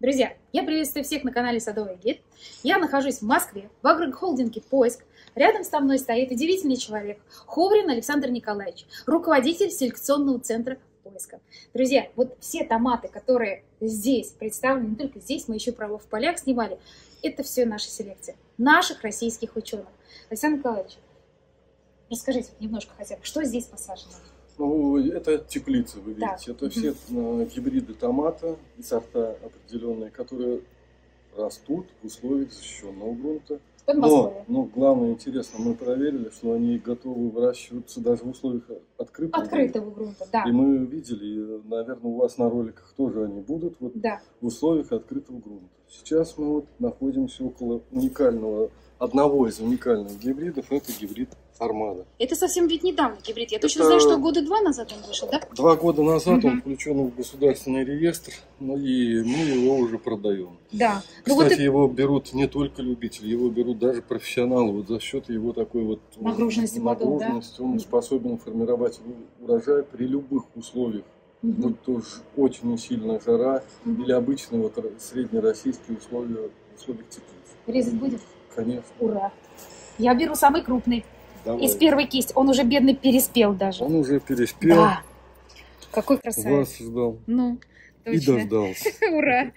Друзья, я приветствую всех на канале Садовый гид. Я нахожусь в Москве, в агрохолдинге «Поиск». Рядом со мной стоит удивительный человек Ховрин Александр Николаевич, руководитель селекционного центра «Поиска». Друзья, вот все томаты, которые здесь представлены, не только здесь, мы еще в полях снимали, это все наша селекция, наших российских ученых. Александр Николаевич, расскажите немножко хотя бы, что здесь посажено? Ну, это теплицы, вы видите, да. Это все гибриды томата и сорта определенные, которые растут в условиях защищенного грунта. Но главное, интересно, мы проверили, что они готовы выращиваться даже в условиях открытого грунта. Да. И мы видели, и, наверное, у вас на роликах тоже они будут вот, да, в условиях открытого грунта. Сейчас мы вот находимся около одного из уникальных гибридов, это гибрид Армада. Это совсем ведь недавно гибрид. Я точно знаю, что года два назад он вышел, да? 2 года назад он включен в государственный реестр, ну, и мы его уже продаем. Да. Кстати, вот это... его берут не только любители, его берут даже профессионалы. Вот за счет его такой вот нагруженности он способен формировать урожай при любых условиях. Будь то очень сильная жара или обычные вот среднероссийские условия теплицы. Резать будем? Конечно. Ура! Я беру самый крупный. Давай. Из первой кисти. Он уже, бедный, переспел даже. Он уже переспел. Да. Какой красавец. Вас ждал. Ну, точно. И дождался. Ура!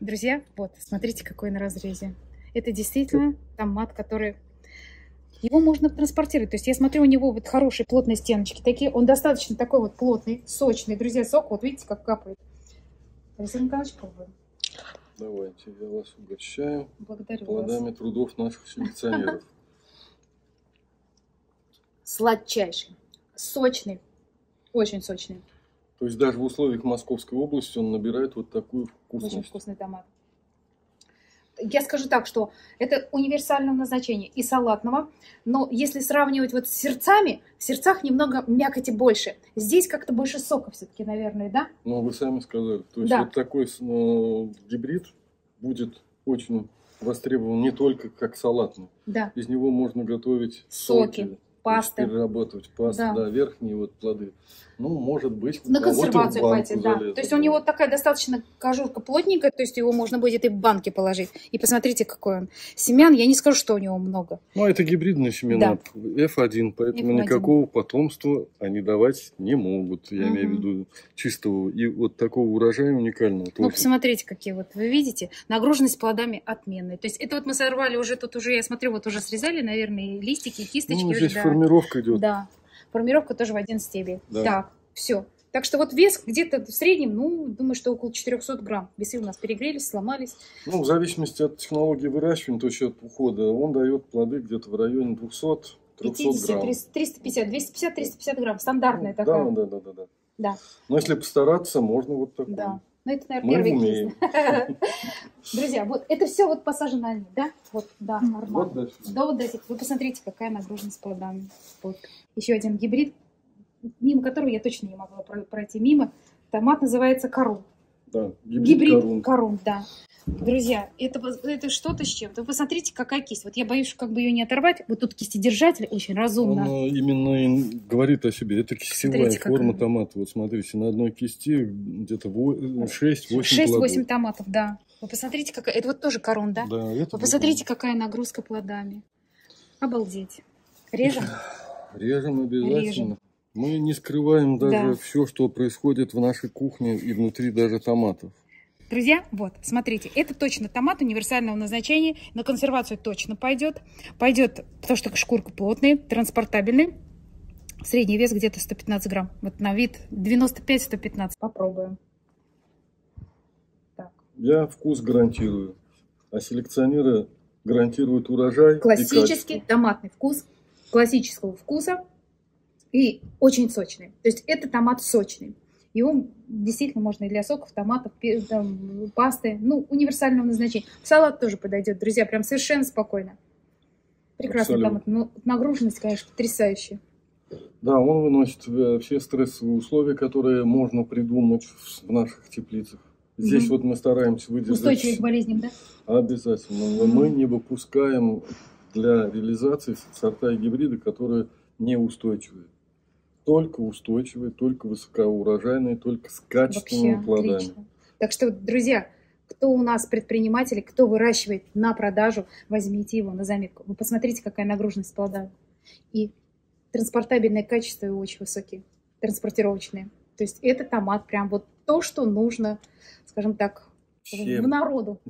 Друзья, вот, смотрите, какой на разрезе. Это действительно томат, который... Его можно транспортировать. То есть я смотрю, у него вот хорошие плотные стеночки такие. Он достаточно такой вот плотный, сочный. Друзья, сок, вот видите, как капает. Александр Николаевич, пробуем. Давайте, я вас угощаю. Благодарю плодами вас. Трудов наших селекционеров. Сладчайший, сочный, очень сочный. То есть даже в условиях Московской области он набирает вот такую вкусность. Очень вкусный томат. Я скажу так, что это универсального назначения и салатного, но если сравнивать вот с сердцами, в сердцах немного мякоти больше. Здесь как-то больше сока все-таки, наверное, да? Ну, вы сами сказали. То есть вот такой гибрид будет очень востребован не только как салатный. Да. Из него можно готовить соки. Пасты. Перерабатывать пасту, да, верхние вот плоды. Ну, может быть, на консервацию хватит, да. То есть у него такая достаточно кожурка плотненькая, то есть его можно будет и в банки положить. И посмотрите, какой он. Семян, я не скажу, что у него много. Ну, это гибридные семена, F1, поэтому F1. Никакого потомства они давать не могут. Я имею в виду чистого и вот такого урожая уникального. Ну, посмотрите, какие вот, вы видите, нагруженность плодами отменная. То есть это вот мы сорвали уже, тут уже, я смотрю, вот уже срезали, наверное, и листики, и кисточки. Ну, здесь формировка идет. Да, формировка тоже в один стебель. Да. Так, все. Так что вот вес где-то в среднем, ну, думаю, что около 400 грамм. Весы у нас перегрелись, сломались. Ну, в зависимости от технологии выращивания, то есть от ухода, он дает плоды где-то в районе 200-300 грамм. 350-250-350 грамм, стандартная такая. Да. Но если постараться, можно вот такую. Да. Ну, это, наверное, первый кисть. Друзья, вот это все вот посажено они, да? Вот, да, нормально. Вы посмотрите, какая нагруженность плодами. Вот. Еще один гибрид, мимо которого я точно не могла пройти мимо. Томат называется Корун. Да, гибрид Корун, да. Друзья, это что-то с чем-то. Вы посмотрите, какая кисть. Вот я боюсь, как бы ее не оторвать. Вот тут кистедержатель очень разумно. Он именно говорит о себе. Это кистевая форма томата. Вот смотрите, на одной кисти где-то 6-8 томатов, да. Вы посмотрите, какая... Это вот тоже Корун, да? Да. Вы посмотрите, какая нагрузка плодами. Обалдеть. Режем? Режем обязательно. Режем. Мы не скрываем даже все, что происходит в нашей кухне и внутри даже томатов. Друзья, вот, смотрите, это точно томат универсального назначения, на консервацию точно пойдет. Пойдет, потому что шкурка плотная, транспортабельная. Средний вес где-то 115 грамм. Вот на вид 95-115. Попробуем. Так. Я вкус гарантирую, а селекционеры гарантируют урожай. Классический томатный вкус, классического вкуса и очень сочный. То есть это томат сочный. Его действительно можно и для соков, томатов, пасты, ну, универсального назначения. Салат тоже подойдет, друзья, прям совершенно спокойно. Прекрасный томат, но нагруженность, конечно, потрясающая. Да, он выносит все стрессовые условия, которые можно придумать в наших теплицах. Здесь вот мы стараемся выдержать... Устойчивость к болезням, да? Обязательно. Но мы не выпускаем для реализации сорта и гибриды, которые неустойчивы. Только устойчивые, только высокоурожайные, только с качественными плодами. Отлично. Так что, друзья, Кто у нас предприниматели, кто выращивает на продажу, возьмите его на заметку. Вы посмотрите, какая нагруженность плода. И транспортабельное качество его очень высокие, транспортировочные. То есть это томат прям вот то, что нужно, скажем так, народу.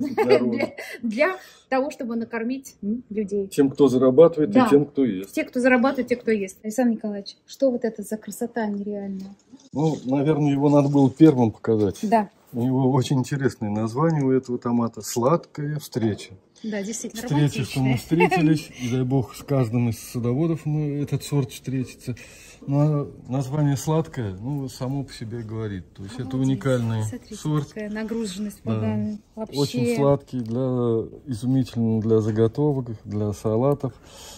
Для того, чтобы накормить людей. Тем, кто зарабатывает, да. И тем, кто ест. Те, кто зарабатывает, те, кто ест. Александр Николаевич, что вот это за красота нереальная? Ну, наверное, его надо было первым показать. Да. У него очень интересное название у этого томата. «Сладкая встреча». Да, действительно, встреча, что мы встретились, и дай бог с каждым из садоводов мы этот сорт встретится. Но название «сладкое», ну, само по себе говорит. То есть это уникальный сорт. Нагруженность плодами. Да. Очень сладкий, изумительный для заготовок, для салатов.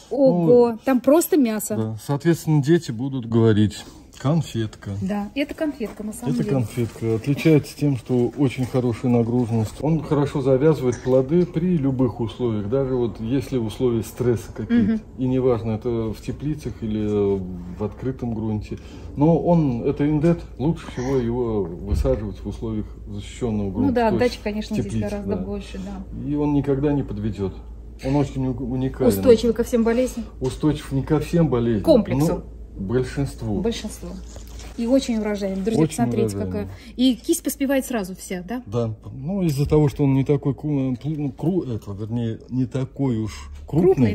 Ого, ну, там просто мясо. Да. Соответственно, дети будут говорить. Конфетка. Да, это конфетка на самом деле. Это конфетка. Отличается тем, что очень хорошая нагруженность. Он хорошо завязывает плоды при любых условиях. Даже вот если условия стресса какие-то. И неважно, это в теплицах или в открытом грунте. Но он, это индет, лучше всего его высаживать в условиях защищенного грунта. Ну да, отдача, конечно, теплице, здесь гораздо больше. Да. И он никогда не подведет. Он очень уникален. Устойчивый ко всем болезням? Устойчив не ко всем болезням. Комплексу? Большинству. Большинство. И очень урожайный. Друзья, очень посмотрите, какая. И кисть поспевает сразу всех, да? Да. Ну, из-за того, что он не такой крупный,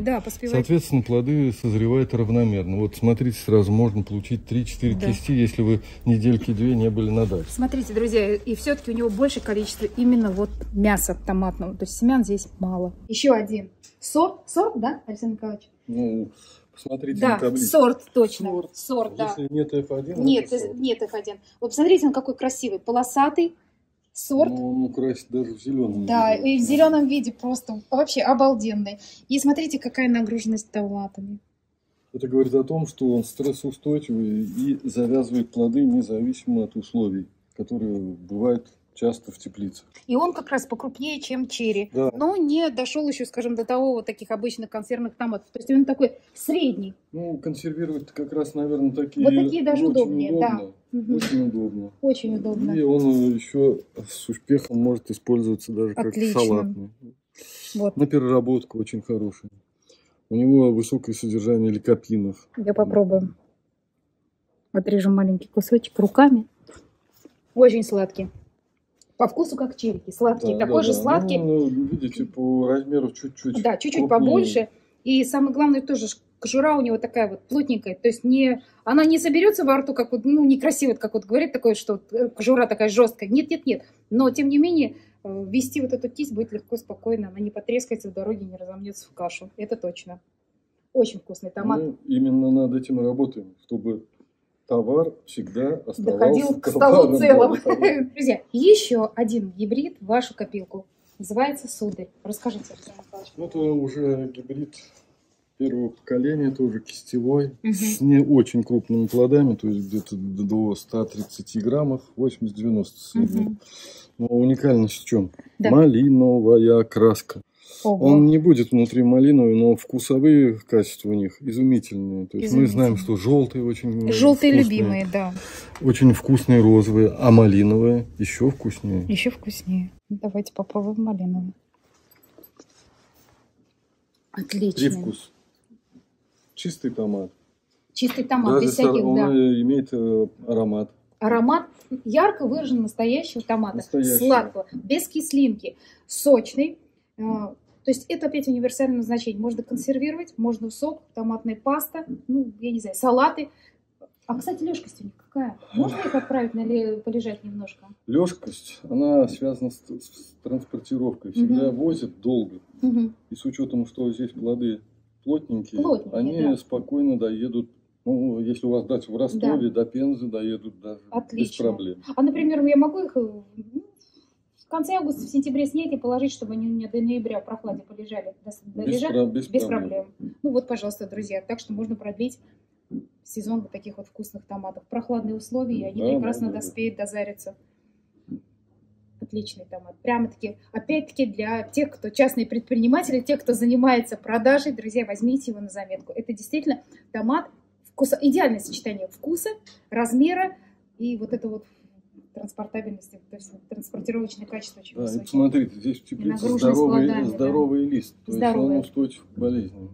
да, поспевает. Соответственно, плоды созревают равномерно. Вот смотрите, сразу можно получить 3-4 кисти, если вы недельки-две не были на даче. Смотрите, друзья, и все-таки у него большее количество именно вот мяса томатного. То есть семян здесь мало. Еще один. Сорт, да, Александр Николаевич? Ну... Посмотрите на таблицу. Сорт, точно. Сорт, да. Если нет F1, нет F1. Вот посмотрите, он какой красивый, полосатый сорт. Но он украсит даже в зеленом. Да, виде. И в зеленом виде просто вообще обалденный. И смотрите, какая нагруженность томатами. Это говорит о том, что он стрессоустойчивый и завязывает плоды независимо от условий, которые бывают часто в теплицах. И он как раз покрупнее, чем черри. Да. Но не дошел еще, скажем, до того вот таких обычных консервных томатов. То есть он такой средний. Ну, консервировать как раз, наверное, такие. Вот такие даже удобнее, Очень удобно. Очень удобно. И он еще с успехом может использоваться даже как салатный. Вот. На переработку очень хороший. У него высокое содержание ликопинов. Я попробую. Отрежу маленький кусочек руками. Очень сладкий. По вкусу как черри, сладкий, такой же сладкий. Ну, видите, по размеру чуть-чуть. Да, чуть-чуть побольше. И самое главное тоже, кожура у него такая вот плотненькая. То есть она не соберется во рту, как вот, ну, некрасиво, как вот говорит, такое, что кожура такая жесткая. Нет. Но, тем не менее, вести вот эту кисть будет легко, спокойно. Она не потрескается в дороге, не разомнется в кашу. Это точно. Очень вкусный томат. Ну, именно над этим и работаем, чтобы... Товар всегда доходил к столу целым. Друзья, еще один гибрид в вашу копилку. Называется «Сударь». Расскажите, Артем Афанасьевич. Это уже гибрид первого поколения, тоже кистевой, с не очень крупными плодами, то есть где-то до 130 граммов, 80-90 см. Но уникальность в чем? Малиновая краска. Ого. Он не будет внутри малиновый, но вкусовые качества у них изумительные. То есть мы знаем, что желтые очень вкусные, любимые, да. Очень вкусные розовые, а малиновые еще вкуснее. Еще вкуснее. Давайте попробуем малиновый. Отлично. Привкус. Чистый томат. Чистый томат. Даже без всяких, он имеет аромат. Аромат ярко выражен настоящего томата. Сладкого, без кислинки, сочный. То есть это опять универсальное назначение. Можно консервировать, можно в сок, томатная паста, ну, я не знаю, салаты. А, кстати, лёжкость у них какая? Можно их отправить или полежать немножко? Лёжкость, она связана с транспортировкой. Всегда возят долго. И с учетом, что здесь плоды плотненькие они спокойно доедут. Ну, если у вас дача в Ростове, до Пензы доедут даже без проблем. А, например, я могу их... В конце августа, в сентябре снять и положить, чтобы они у меня до ноября в прохладе полежали. Без проблем. Ну вот, пожалуйста, друзья. Так что можно продлить сезон вот таких вот вкусных томатов. Прохладные условия, и они прекрасно доспеют, дозарятся. Отличный томат. Прямо-таки, опять-таки, для тех, кто частные предприниматели, тех, кто занимается продажей, друзья, возьмите его на заметку. Это действительно томат, идеальное сочетание вкуса, размера и вот это вот транспортабельности, то есть транспортировочное качество очень высокое. Да, смотрите, здесь в теплице здоровый лист, то есть он устойчив к болезням.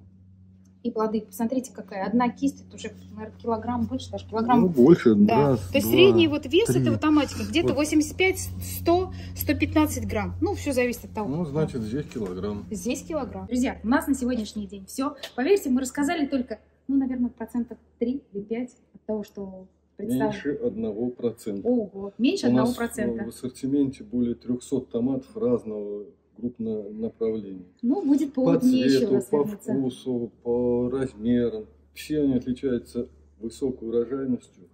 И плоды, посмотрите, какая одна кисть, это уже, наверное, килограмм больше, даже килограмм. Ну, больше, да. Раз, то есть два, средний вот вес три. Это вот томатика где-то 85, 100, 115 грамм. Ну, все зависит от того. Ну, значит, здесь килограмм. Здесь килограмм. Друзья, у нас на сегодняшний день все. Поверьте, мы рассказали только, ну, наверное, 3 или 5% от того, что... Меньше 1%. Ого, меньше 1%. У нас в ассортименте более 300 томатов разного крупного направления. Ну, будет повод по цвету, по вкусу, по размерам. Все они отличаются высокой урожайностью,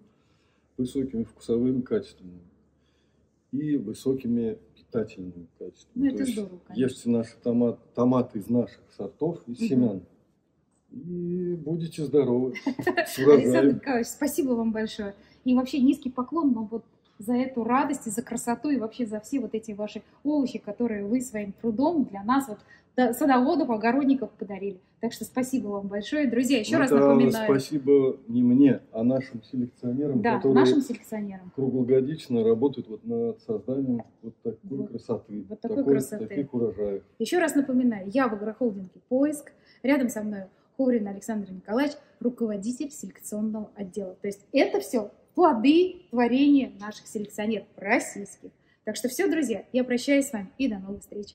высокими вкусовыми качествами и высокими питательными качествами. Ну, это здорово, конечно. Ешьте наши томаты из наших сортов, из семян. И будете здоровы. Александр Николаевич, спасибо вам большое. И вообще низкий поклон вам вот за эту радость, и за красоту, и вообще за все вот эти ваши овощи, которые вы своим трудом для нас, вот, садоводов, огородников, подарили. Так что спасибо вам большое. Друзья, еще раз напоминаю. Спасибо не мне, а нашим селекционерам, да, которые нашим селекционерам круглогодично работают вот над созданием вот такой красоты, вот такой красоты, таких урожаев. Еще раз напоминаю, я в агрохолдинге «Поиск». Рядом со мной Ховрин Александр Николаевич, руководитель селекционного отдела. То есть это все плоды творения наших селекционеров российских. Так что все, друзья, я прощаюсь с вами и до новых встреч.